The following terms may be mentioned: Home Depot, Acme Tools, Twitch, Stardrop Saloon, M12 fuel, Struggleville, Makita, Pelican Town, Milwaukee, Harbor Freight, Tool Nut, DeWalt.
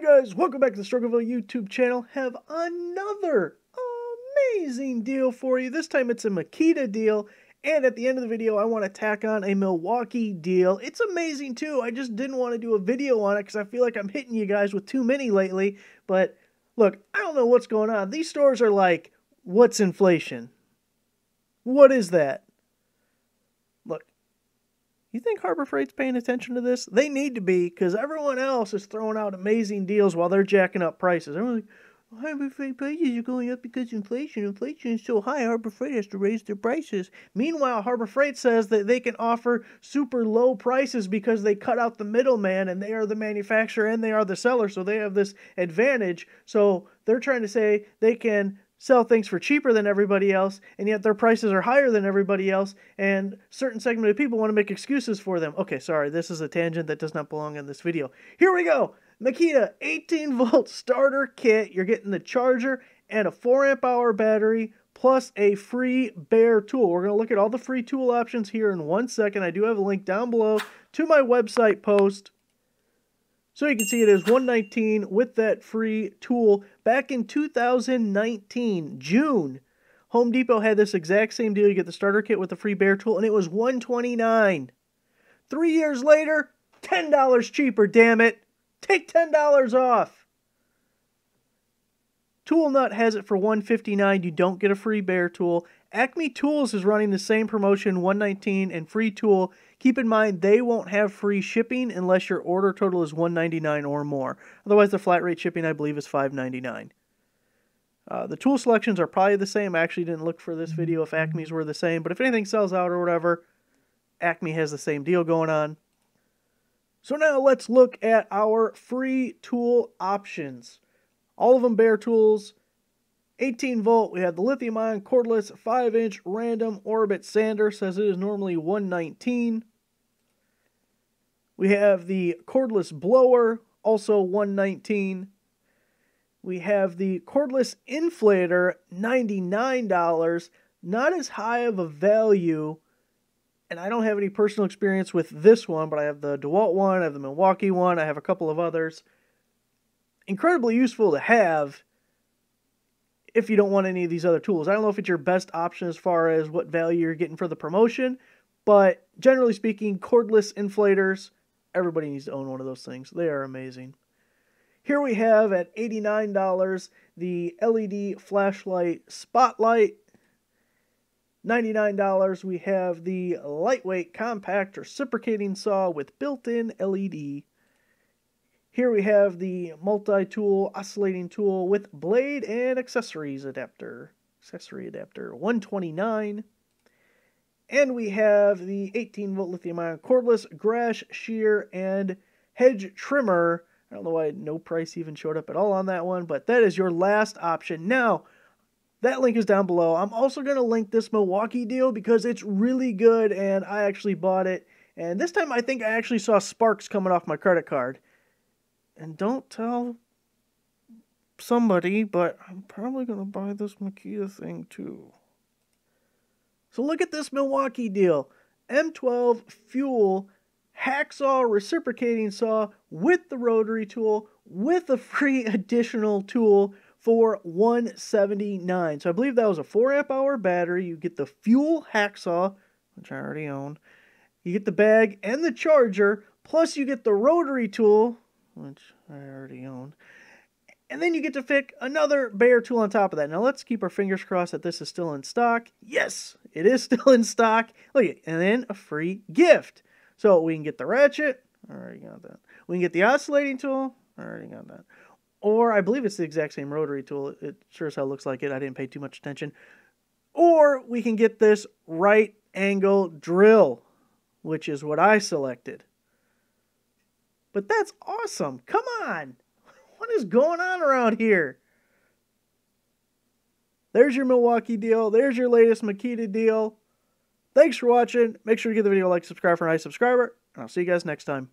Hey guys, welcome back to the Struggleville YouTube channel. Have another amazing deal for you. This time it's a Makita deal, and at the end of the video I want to tack on a Milwaukee deal. It's amazing too. I just didn't want to do a video on it because I feel like I'm hitting you guys with too many lately. But look, I don't know what's going on. These stores are like, what's inflation? What is that? You think Harbor Freight's paying attention to this? They need to be, because everyone else is throwing out amazing deals while they're jacking up prices. Everyone's like, Harbor Freight prices are going up because inflation. Inflation is so high, Harbor Freight has to raise their prices. Meanwhile, Harbor Freight says that they can offer super low prices because they cut out the middleman, and they are the manufacturer and they are the seller, so they have this advantage. So they're trying to say they can sell things for cheaper than everybody else, and yet their prices are higher than everybody else, and certain segment of people want to make excuses for them. Okay, sorry, this is a tangent that does not belong in this video. Here we go! Makita 18-volt starter kit. You're getting the charger and a 4-amp-hour battery, plus a free bare tool. We're going to look at all the free tool options here in one second. I do have a link down below to my website post. So you can see it is $119 with that free tool. Back in 2019, June, Home Depot had this exact same deal. You get the starter kit with the free bare tool, and it was $129. 3 years later, $10 cheaper, damn it. Take $10 off. Tool Nut has it for $159. You don't get a free bare tool. Acme Tools is running the same promotion, $119 and free tool. Keep in mind, they won't have free shipping unless your order total is $199 or more. Otherwise, the flat rate shipping, I believe, is $599. The tool selections are probably the same. I actually didn't look for this video if Acme's were the same, but if anything sells out or whatever, Acme has the same deal going on. So now let's look at our free tool options. All of them bare tools. 18 volt, we have the lithium-ion cordless 5-inch random orbit sander, says it is normally $119. We have the cordless blower, also $119. We have the cordless inflator, $99, not as high of a value, and I don't have any personal experience with this one, but I have the DeWalt one, I have the Milwaukee one, I have a couple of others. Incredibly useful to have if you don't want any of these other tools. I don't know if it's your best option as far as what value you're getting for the promotion, but generally speaking, cordless inflators, everybody needs to own one of those things. They are amazing. Here we have at $89, the LED flashlight spotlight. $99, we have the lightweight compact reciprocating saw with built-in LED. Here we have the multi-tool oscillating tool with blade and accessories adapter. $129. And we have the 18-volt lithium-ion cordless grass shear and hedge trimmer. I don't know why no price even showed up at all on that one, but that is your last option. Now, that link is down below. I'm also going to link this Milwaukee deal because it's really good, and I actually bought it. And this time I think I actually saw sparks coming off my credit card. And don't tell somebody, but I'm probably going to buy this Makita thing too. So look at this Milwaukee deal. M12 fuel, hacksaw, reciprocating saw with the rotary tool, with a free additional tool for $179. So I believe that was a 4-amp-hour battery. You get the fuel hacksaw, which I already own. You get the bag and the charger, plus you get the rotary tool, which I already own. And then you get to pick another bare tool on top of that. Now let's keep our fingers crossed that this is still in stock. Yes, it is still in stock. Look at it. And then a free gift. So we can get the ratchet. I already got that. We can get the oscillating tool. I already got that. Or I believe it's the exact same rotary tool. It sure as hell looks like it. I didn't pay too much attention. Or we can get this right angle drill, which is what I selected. But that's awesome. Come on. What is going on around here? There's your Milwaukee deal. There's your latest Makita deal. Thanks for watching. Make sure you give the video a like, subscribe for a nice subscriber, and I'll see you guys next time.